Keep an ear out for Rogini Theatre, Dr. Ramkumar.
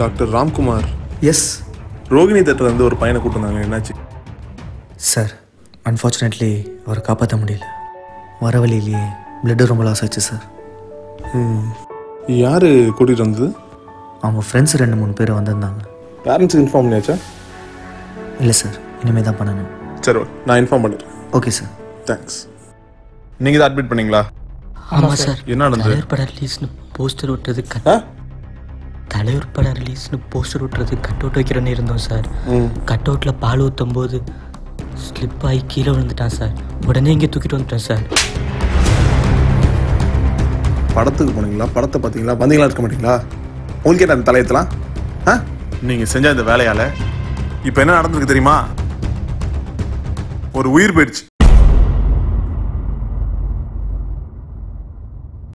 Dr. Ramkumar. Yes. Rogini Theatre and the Pine Kutananachi. Sir, unfortunately, our Kapatamudil. Varavali, blood rumala such, sir. Yare could it on the? Our friends are in the Munpere on the Nanga. Parents inform nature? Yes, sir. Inimeda Panana. Sir, I inform it. Okay, sir. Thanks. You are admit Paningla? Yes, sir. You are at least poster to the cut. தலைவர் படம் ரிலீஸ்னு poster ஒட்டறது cut out வைக்கிறேன்னு இருந்தோம் sir. Cut அவுட்ல பால் ஊத்தும்போது slip ஆகி கீழே விழுந்துட்டான் சார். உடனே இங்க தூக்கிட்டு வந்துட்டேன் சார். படத்துக்கு போனீங்களா? படத்தை பாத்தீங்களா? வந்தீங்களா இருக்க மாட்டீங்களா? உங்களுக்கு என்ன தலையத்தலாம்? நீங்க செஞ்ச இந்த வேலையால இப்போ என்ன நடந்துருக்கு தெரியுமா? ஒரு உயிர் போயிடுச்சு.